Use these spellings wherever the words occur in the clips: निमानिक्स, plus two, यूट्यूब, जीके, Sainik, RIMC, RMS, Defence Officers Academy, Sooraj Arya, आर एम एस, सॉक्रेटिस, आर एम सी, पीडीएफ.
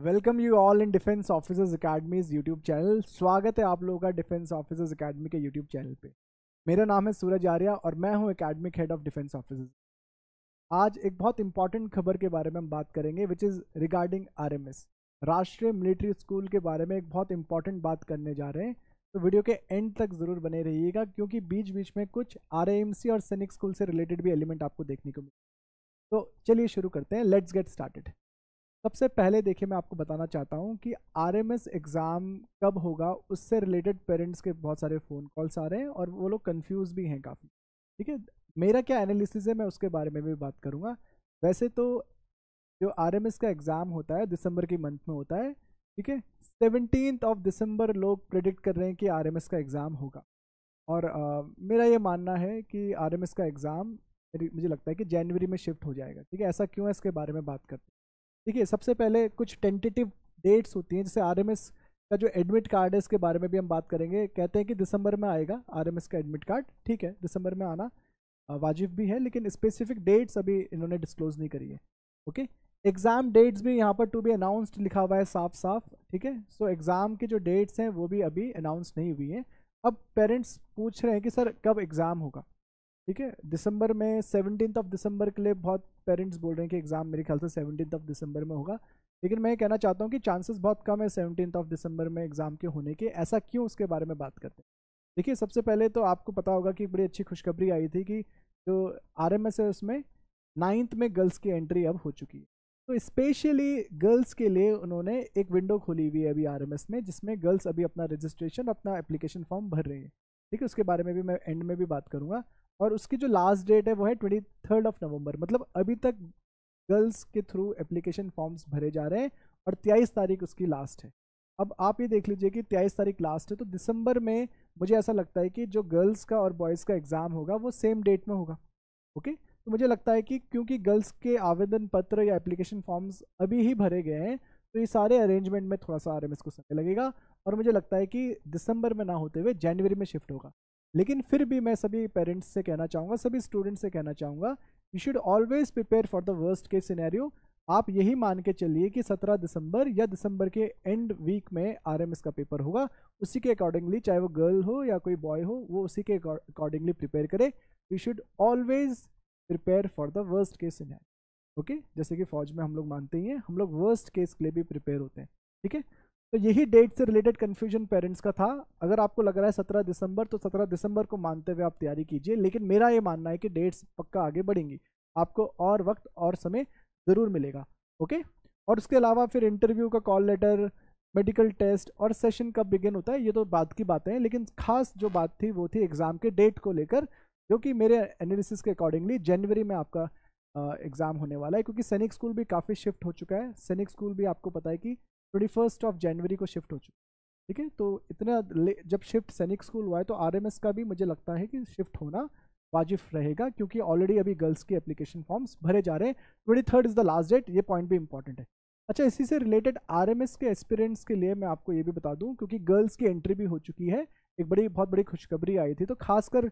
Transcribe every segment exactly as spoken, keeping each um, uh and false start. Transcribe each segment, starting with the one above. Welcome you all in defence officers academy's यूट्यूब channel. स्वागत है आप लोगों का डिफेंस ऑफिसर्स अकेडमी के यूट्यूब चैनल पे। मेरा नाम है सूरज आर्या और मैं हूँ academic head of defence officers. आज एक बहुत इंपॉर्टेंट खबर के बारे में हम बात करेंगे, which is regarding आर एम एस Rashtriya military school के बारे में एक बहुत इंपॉर्टेंट बात करने जा रहे हैं। तो वीडियो के एंड तक ज़रूर बने रहिएगा, क्योंकि बीच बीच में कुछ आर आई एम सी और सैनिक स्कूल से रिलेटेड भी एलिमेंट आपको देखने को मिले। तो चलिए शुरू करते हैं, लेट्स गेट स्टार्टेड। सबसे पहले देखिए, मैं आपको बताना चाहता हूँ कि आर एम एस एग्ज़ाम कब होगा, उससे रिलेटेड पेरेंट्स के बहुत सारे फ़ोन कॉल्स आ रहे हैं और वो लोग कंफ्यूज भी हैं काफ़ी। ठीक है, मेरा क्या एनालिसिस है मैं उसके बारे में भी बात करूँगा। वैसे तो जो आर एम एस का एग्ज़ाम होता है दिसंबर के मंथ में होता है। ठीक है, सेवनटीन्थ ऑफ दिसंबर लोग प्रेडिक्ट कर रहे हैं कि आर एम एस का एग्ज़ाम होगा। और आ, मेरा ये मानना है कि आर एम एस का एग्ज़ाम मुझे लगता है कि जनवरी में शिफ्ट हो जाएगा। ठीक है, ऐसा क्यों है इसके बारे में बात करते हैं। ठीक है, सबसे पहले कुछ टेंटेटिव डेट्स होती हैं, जैसे आर एम एस का जो एडमिट कार्ड है इसके बारे में भी हम बात करेंगे। कहते हैं कि दिसंबर में आएगा आर एम एस का एडमिट कार्ड। ठीक है, दिसंबर में आना वाजिब भी है, लेकिन स्पेसिफिक डेट्स अभी इन्होंने डिस्क्लोज नहीं करी है। ओके, एग्ज़ाम डेट्स भी यहाँ पर टू बी अनाउंस्ड लिखा हुआ है साफ साफ। ठीक है, सो एग्ज़ाम के जो डेट्स हैं वो भी अभी अनाउंस नहीं हुई हैं। अब पेरेंट्स पूछ रहे हैं कि सर कब एग्ज़ाम होगा। ठीक है, दिसंबर में सेवनटीन्थ ऑफ दिसंबर के लिए बहुत पेरेंट्स बोल रहे हैं कि एग्ज़ाम मेरे ख्याल से सेवनटीन्थ ऑफ दिसंबर में होगा, लेकिन मैं कहना चाहता हूँ कि चांसेस बहुत कम है सेवनटीन्थ ऑफ दिसंबर में एग्ज़ाम के होने के। ऐसा क्यों, उसके बारे में बात करते हैं। देखिए, सबसे पहले तो आपको पता होगा कि बड़ी अच्छी खुशखबरी आई थी कि जो आर एम एस है उसमें नाइन्थ में गर्ल्स की एंट्री अब हो चुकी है। तो स्पेशली गर्ल्स के लिए उन्होंने एक विंडो खोली हुई है अभी आर एम एस में, जिसमें गर्ल्स अभी अपना रजिस्ट्रेशन अपना एप्लीकेशन फॉर्म भर रही है। ठीक है, उसके बारे में भी मैं एंड में भी बात करूँगा। और उसकी जो लास्ट डेट है वो है ट्वेंटी थर्ड ऑफ नवंबर, मतलब अभी तक गर्ल्स के थ्रू एप्लीकेशन फॉर्म्स भरे जा रहे हैं और तेईस तारीख उसकी लास्ट है। अब आप ये देख लीजिए कि तेईस तारीख लास्ट है, तो दिसंबर में मुझे ऐसा लगता है कि जो गर्ल्स का और बॉयज़ का एग्ज़ाम होगा वो सेम डेट में होगा। ओके, तो मुझे लगता है कि क्योंकि गर्ल्स के आवेदन पत्र या एप्लीकेशन फॉर्म्स अभी ही भरे गए हैं, तो ये सारे अरेंजमेंट में थोड़ा सा आर एम एस को समय लगेगा और मुझे लगता है कि दिसंबर में ना होते हुए जनवरी में शिफ्ट होगा। लेकिन फिर भी मैं सभी पेरेंट्स से कहना चाहूँगा, सभी स्टूडेंट्स से कहना चाहूँगा, you should always prepare for the worst case scenario. आप यही मान के चलिए कि सत्रह दिसंबर या दिसंबर के एंड वीक में आर एम एस का पेपर होगा। उसी के अकॉर्डिंगली, चाहे वो गर्ल हो या कोई बॉय हो, वो उसी के अकॉर्डिंगली प्रिपेयर करे। You should always prepare for the worst case scenario. Okay, जैसे कि फ़ौज में हम लोग मानते ही हैं, हम लोग वर्स्ट केस के लिए भी प्रिपेयर होते हैं। ठीक है, तो यही डेट से रिलेटेड कन्फ्यूजन पेरेंट्स का था। अगर आपको लग रहा है सत्रह दिसंबर, तो सत्रह दिसंबर को मानते हुए आप तैयारी कीजिए, लेकिन मेरा ये मानना है कि डेट्स पक्का आगे बढ़ेंगी, आपको और वक्त और समय ज़रूर मिलेगा। ओके, और उसके अलावा फिर इंटरव्यू का कॉल लेटर, मेडिकल टेस्ट और सेशन कब बिगिन होता है ये तो बाद की बातें हैं, लेकिन खास जो बात थी वो थी एग्ज़ाम के डेट को लेकर, जो कि मेरे एनालिसिस के अकॉर्डिंगली जनवरी में आपका एग्ज़ाम होने वाला है, क्योंकि सैनिक स्कूल भी काफ़ी शिफ्ट हो चुका है। सैनिक स्कूल भी आपको पता है कि ट्वेंटी फर्स्ट ऑफ जनवरी को शिफ्ट हो चुकी है। ठीक है, तो इतना जब शिफ्ट सैनिक स्कूल हुआ है तो आर एम एस का भी मुझे लगता है कि शिफ्ट होना वाजिब रहेगा, क्योंकि ऑलरेडी अभी गर्ल्स के एप्लीकेशन फॉर्म्स भरे जा रहे हैं। Twenty third is the last date, ये पॉइंट भी इंपॉर्टेंट है। अच्छा, इसी से रिलेटेड आर एम एस के एस्पिरेंट्स के लिए मैं आपको ये भी बता दूँ, क्योंकि गर्ल्स की एंट्री भी हो चुकी है, एक बड़ी बहुत बड़ी खुशखबरी आई थी। तो खासकर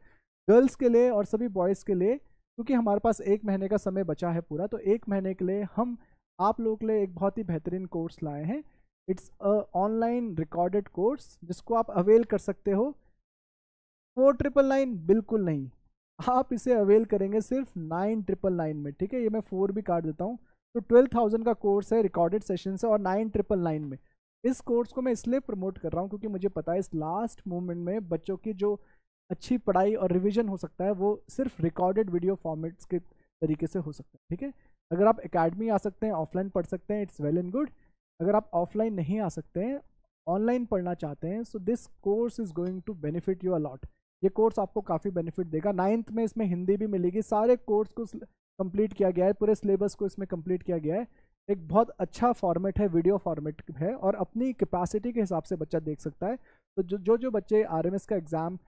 गर्ल्स के लिए और सभी बॉयज़ के लिए, क्योंकि हमारे पास एक महीने का समय बचा है पूरा, तो एक महीने के लिए हम आप लोगों के लिए एक बहुत ही बेहतरीन कोर्स लाए हैं। It's a online recorded course, जिसको आप अवेल कर सकते हो। फोर ट्रिपल नाइन बिल्कुल नहीं, आप इसे अवेल करेंगे सिर्फ नाइन ट्रिपल नाइन में। ठीक है, ये मैं फोर भी काट देता हूँ, तो ट्वेल्व थाउजेंड का कोर्स है रिकॉर्डेड सेशन से, और नाइन ट्रिपल नाइन में। इस कोर्स को मैं इसलिए प्रमोट कर रहा हूँ क्योंकि मुझे पता है इस लास्ट मोमेंट में बच्चों की जो अच्छी पढ़ाई और रिविज़न हो सकता है वो सिर्फ रिकॉर्डेड वीडियो फॉर्मेट्स के तरीके से हो सकता है। ठीक है, अगर आप एकेडमी आ सकते हैं, ऑफलाइन पढ़ सकते हैं, इट्स वेल एंड गुड। अगर आप ऑफलाइन नहीं आ सकते हैं, ऑनलाइन पढ़ना चाहते हैं, so this course is going to benefit you a lot. ये कोर्स आपको काफ़ी बेनिफिट देगा। नाइन्थ में इसमें हिंदी भी मिलेगी, सारे कोर्स को कंप्लीट किया गया है, पूरे सिलेबस को इसमें कंप्लीट किया गया है। एक बहुत अच्छा फॉर्मेट है, वीडियो फॉर्मेट है, और अपनी कैपेसिटी के हिसाब से बच्चा देख सकता है। तो जो जो जो बच्चे आर एम एस का एग्ज़ाम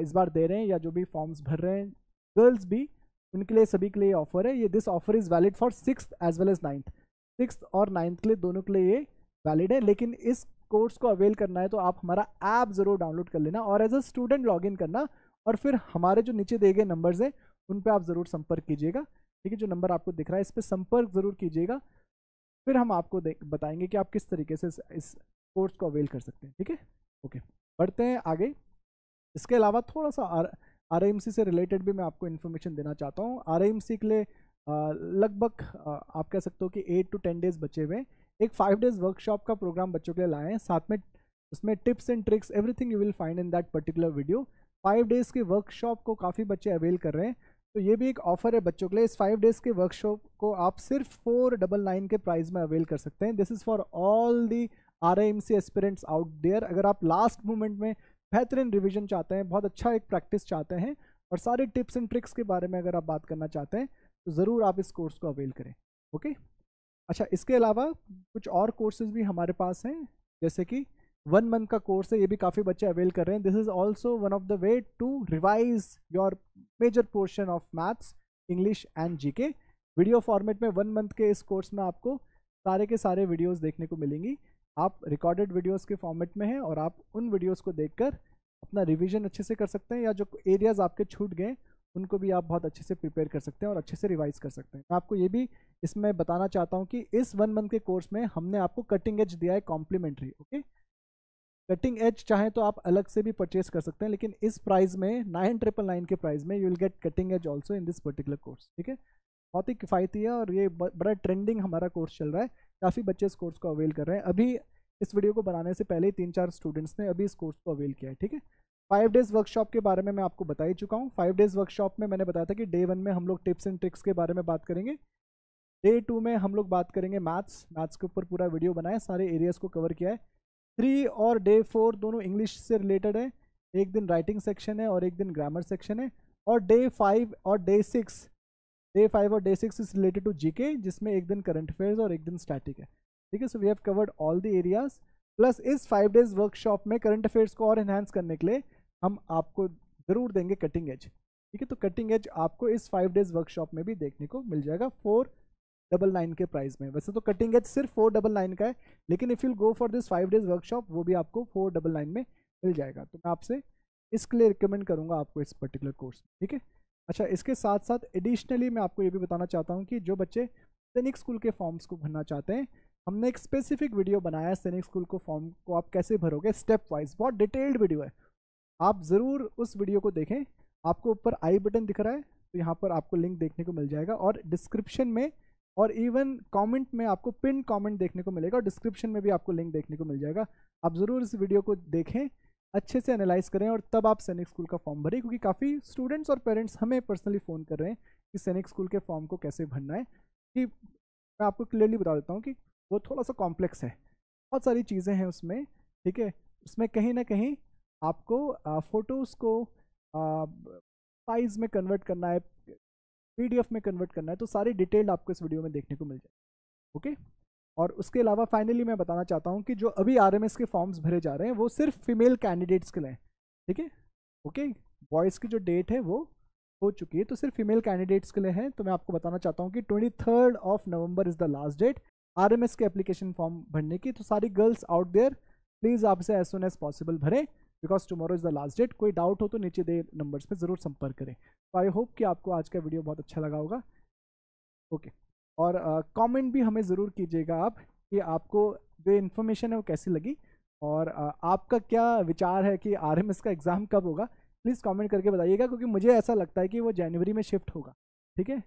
इस बार दे रहे हैं या जो भी फॉर्म्स भर रहे हैं, गर्ल्स भी, उनके लिए सभी के लिए ऑफ़र है। ये this offer is valid for sixth as well as ninth, sixth और नाइन्थ के लिए, दोनों के लिए ये वैलिड है। लेकिन इस कोर्स को अवेल करना है तो आप हमारा ऐप ज़रूर डाउनलोड कर लेना और एज अ स्टूडेंट लॉगिन करना, और फिर हमारे जो नीचे दिए गए नंबर्स हैं उन पर आप ज़रूर संपर्क कीजिएगा। ठीक है, जो नंबर आपको दिख रहा है इस पर संपर्क ज़रूर कीजिएगा। फिर हम आपको बताएंगे कि आप किस तरीके से इस कोर्स को अवेल कर सकते हैं। ठीक है, ओके, बढ़ते हैं आगे। इसके अलावा थोड़ा सा आर आर एम सी से रिलेटेड भी मैं आपको इन्फॉर्मेशन देना चाहता हूँ। आर एम सी के लिए लगभग आप कह सकते हो कि एट टू टेन डेज बचे हुए हैं। एक फाइव डेज वर्कशॉप का प्रोग्राम बच्चों के लिए लाए हैं, साथ में उसमें tips and tricks everything you will find in that particular video. Five days के वर्कशॉप को काफ़ी बच्चे अवेल कर रहे हैं, तो ये भी एक ऑफर है बच्चों के लिए। इस फाइव डेज़ के वर्कशॉप को आप सिर्फ फोर डबल नाइन के प्राइस में अवेल कर सकते हैं। This is for all the R I M C aspirants out there. अगर आप लास्ट मोमेंट में बेहतरीन रिविजन चाहते हैं, बहुत अच्छा एक प्रैक्टिस चाहते हैं और सारे टिप्स एंड ट्रिक्स के बारे में अगर आप बात करना चाहते हैं तो ज़रूर आप इस कोर्स को अवेल करें। Okay okay? अच्छा, इसके अलावा कुछ और कोर्सेज भी हमारे पास हैं, जैसे कि वन मंथ का कोर्स है, ये भी काफ़ी बच्चे अवेल कर रहे हैं। This is also one of the way to revise your major portion of maths, English and जीके। Video format में वन मंथ के इस कोर्स में आपको सारे के सारे वीडियोस देखने को मिलेंगी। आप रिकॉर्डेड वीडियोस के फॉर्मेट में हैं और आप उन वीडियोस को देखकर अपना रिवीजन अच्छे से कर सकते हैं, या जो एरियाज़ आपके छूट गए उनको भी आप बहुत अच्छे से प्रिपेयर कर सकते हैं और अच्छे से रिवाइज कर सकते हैं। मैं आपको ये भी इसमें बताना चाहता हूँ कि इस वन मंथ के कोर्स में हमने आपको कटिंग एज दिया है, कॉम्प्लीमेंट्री। ओके, कटिंग एज चाहें तो आप अलग से भी परचेस कर सकते हैं, लेकिन इस प्राइस में नाइन ट्रिपल नाइन के प्राइस में you will get cutting edge also in this particular course. ठीक है, बहुत ही किफ़ायती है और ये बड़ा ट्रेंडिंग हमारा कोर्स चल रहा है, काफ़ी बच्चे इस कोर्स को अवेल कर रहे हैं। अभी इस वीडियो को बनाने से पहले ही तीन चार स्टूडेंट्स ने अभी इस कोर्स को अवेल किया है। ठीक है, फाइव डेज़ वर्कशॉप के बारे में मैं आपको बता ही चुका हूँ। फाइव डेज़ वर्कशॉप में मैंने बताया था कि डे वन में हम लोग टिप्स एंड ट्रिक्स के बारे में बात करेंगे, डे टू में हम लोग बात करेंगे मैथ्स, मैथ्स के ऊपर पूरा वीडियो बनाए, सारे एरियाज़ को कवर किया है। थ्री और डे फोर दोनों इंग्लिश से रिलेटेड है, एक दिन राइटिंग सेक्शन है और एक दिन ग्रामर सेक्शन है। और डे फाइव और डे सिक्स डे फाइव और day six is related to जीके, जिसमें एक दिन करंट अफेयर्स और एक दिन स्टैटिक है। ठीक है, so we have covered all the areas. Plus इस फाइव डेज वर्कशॉप में करंट अफेयर्स को और एनहांस करने के लिए हम आपको ज़रूर देंगे कटिंग एज। ठीक है, तो कटिंग एज आपको इस फाइव डेज वर्कशॉप में भी देखने को मिल जाएगा फोर डबल नाइन के प्राइस में। वैसे तो कटिंग एज सिर्फ फोर डबल नाइन का है, लेकिन if you go for this five days workshop वो भी आपको फोर डबल नाइन में मिल जाएगा। तो मैं आपसे इसके लिए रिकमेंड करूँगा आपको इस पर्टिकुलर कोर्स। ठीक है, अच्छा, इसके साथ साथ एडिशनली मैं आपको ये भी बताना चाहता हूँ कि जो बच्चे सैनिक स्कूल के फॉर्म्स को भरना चाहते हैं, हमने एक स्पेसिफिक वीडियो बनाया है सैनिक स्कूल को फॉर्म को आप कैसे भरोगे स्टेप वाइज, बहुत डिटेल्ड वीडियो है, आप ज़रूर उस वीडियो को देखें। आपको ऊपर आई बटन दिख रहा है तो यहाँ पर आपको लिंक देखने को मिल जाएगा, और डिस्क्रिप्शन में और इवन कमेंट में आपको पिन कमेंट देखने को मिलेगा, और डिस्क्रिप्शन में भी आपको लिंक देखने को मिल जाएगा। आप ज़रूर इस वीडियो को देखें, अच्छे से एनालाइज करें और तब आप सैनिक स्कूल का फॉर्म भरें, क्योंकि काफ़ी स्टूडेंट्स और पेरेंट्स हमें पर्सनली फ़ोन कर रहे हैं कि सैनिक स्कूल के फॉर्म को कैसे भरना है। कि मैं आपको क्लियरली बता देता हूँ कि वो थोड़ा सा कॉम्प्लेक्स है, बहुत सारी चीज़ें हैं उसमें। ठीक है, उसमें कहीं ना कहीं आपको फ़ोटोज़ को साइज़ में कन्वर्ट करना है, पीडीएफ में कन्वर्ट करना है, तो सारी डिटेल आपको इस वीडियो में देखने को मिल जाएगी। ओके, और उसके अलावा फाइनली मैं बताना चाहता हूँ कि जो अभी आरएमएस के फॉर्म्स भरे जा रहे हैं वो सिर्फ फीमेल कैंडिडेट्स के लिए। ठीक है, ओके, बॉयज़ की जो डेट है वो हो चुकी है, तो सिर्फ फीमेल कैंडिडेट्स के लिए है। तो मैं आपको बताना चाहता हूँ कि twenty third of November is the last date RMS के एप्लीकेशन फॉर्म भरने की। तो सारी गर्ल्स आउट देयर, प्लीज़ आपसे एज सुन एज पॉसिबल भरें, because tomorrow is the last date. कोई डाउट हो तो नीचे दे नंबर्स पे ज़रूर संपर्क करें। तो आई होप कि आपको आज का वीडियो बहुत अच्छा लगा होगा। Okay okay. और कमेंट uh, भी हमें ज़रूर कीजिएगा आप कि आपको जो इन्फॉर्मेशन है वो कैसी लगी, और uh, आपका क्या विचार है कि आरएमएस का एग्ज़ाम कब होगा, प्लीज़ कमेंट करके बताइएगा, क्योंकि मुझे ऐसा लगता है कि वो जनवरी में शिफ्ट होगा। ठीक है,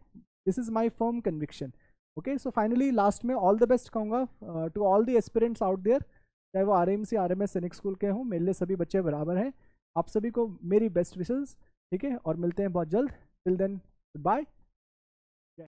this is my firm conviction. Okay, so finally last में ऑल द बेस्ट कहूँगा to all the aspirants out there, चाहे वो आर एम सी आर एम एस Sainik school के हों, मेरे लिए सभी बच्चे बराबर हैं। आप सभी को मेरी बेस्ट विशेस। ठीक है, और मिलते हैं बहुत जल्द। Till then, bye.